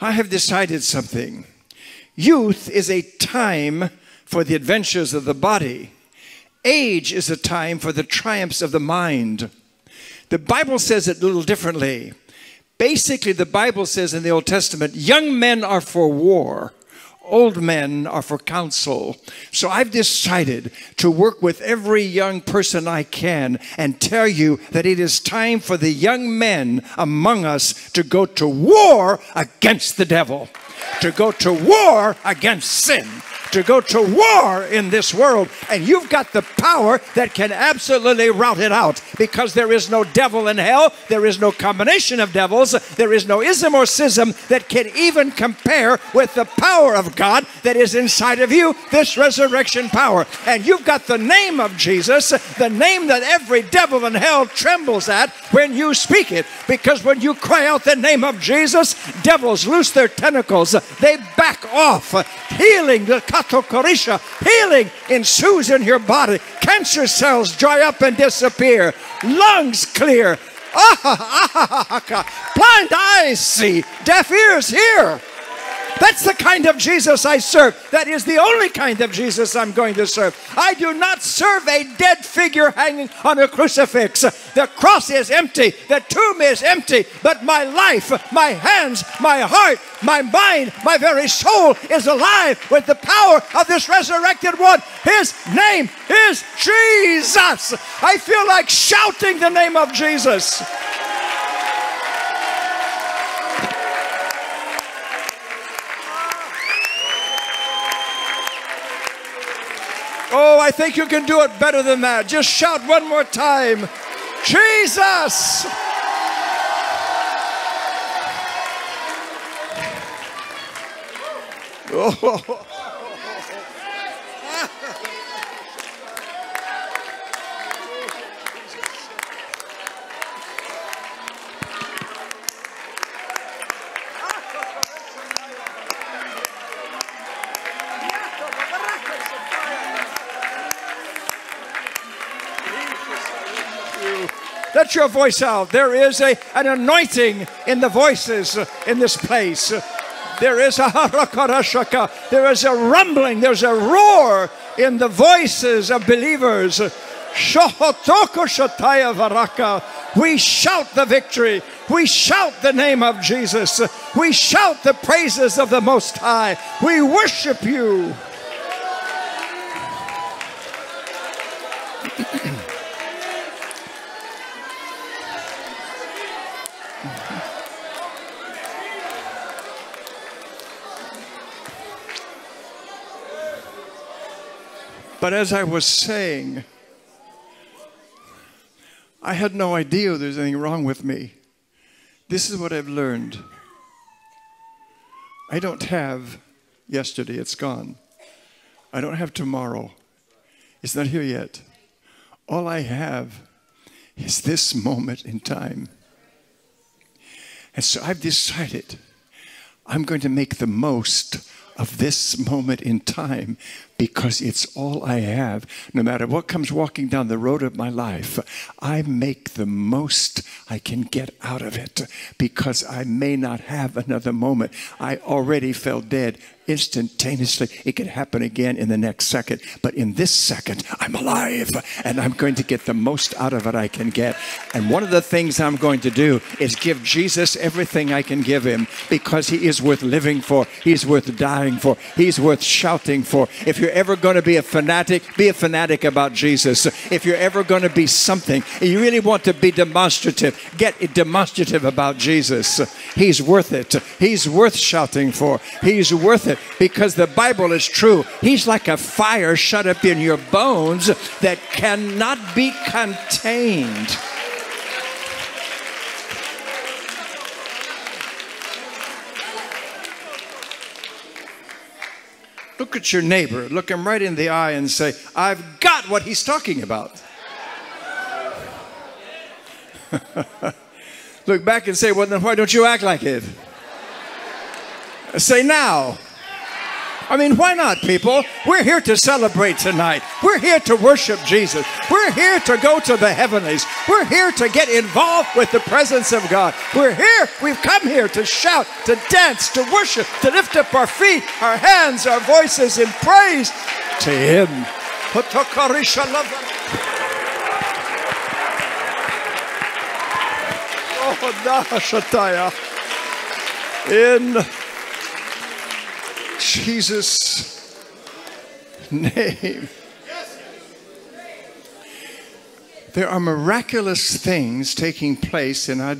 I have decided something. Youth is a time for the adventures of the body. Age is a time for the triumphs of the mind. The Bible says it a little differently. Basically, the Bible says in the Old Testament, young men are for war. Old men are for counsel. So I've decided to work with every young person I can and tell you that it is time for the young men among us to go to war against the devil, to go to war against sin, to go to war in this world. And you've got the power that can absolutely rout it out, because there is no devil in hell. There is no combination of devils. There is no ism or schism that can even compare with the power of God that is inside of you, this resurrection power. And you've got the name of Jesus, the name that every devil in hell trembles at when you speak it. Because when you cry out the name of Jesus, devils loose their tentacles. They back off. Healing, the Katokorisha, healing ensues in your body. Cancer cells dry up and disappear. Lungs clear. Blind eyes see. Deaf ears hear. That's the kind of Jesus I serve. That is the only kind of Jesus I'm going to serve. I do not serve a dead figure hanging on a crucifix. The cross is empty. The tomb is empty. But my life, my hands, my heart, my mind, my very soul is alive with the power of this resurrected one. His name is Jesus. I feel like shouting the name of Jesus. Oh, I think you can do it better than that. Just shout one more time. Jesus! Oh. Let your voice out. There is an anointing in the voices in this place. There is a harakarashaka. There is a rumbling. There's a roar in the voices of believers. Shohotoko shataya varaka. We shout the victory. We shout the name of Jesus. We shout the praises of the Most High. We worship you. But as I was saying, I had no idea there's anything wrong with me. This is what I've learned. I don't have yesterday, it's gone. I don't have tomorrow, it's not here yet. All I have is this moment in time. And so I've decided I'm going to make the most of this moment in time, because it's all I have. No matter what comes walking down the road of my life, I make the most I can get out of it, because I may not have another moment. I already fell dead instantaneously. It could happen again in the next second, but in this second I'm alive, and I'm going to get the most out of it I can get. And one of the things I'm going to do is give Jesus everything I can give him, because he is worth living for, he's worth dying for, he's worth shouting for. If you're ever going to be a fanatic about Jesus. If you're ever going to be something, you really want to be demonstrative, get demonstrative about Jesus. He's worth it. He's worth shouting for. He's worth it, because the Bible is true. He's like a fire shut up in your bones that cannot be contained. Look at your neighbor, look him right in the eye and say, I've got what he's talking about. Look back and say, well, then why don't you act like it? Say now. I mean, why not, people? We're here to celebrate tonight. We're here to worship Jesus. We're here to go to the heavenlies. We're here to get involved with the presence of God. We're here. We've come here to shout, to dance, to worship, to lift up our feet, our hands, our voices in praise to Him. In Jesus' name. There are miraculous things taking place in our day.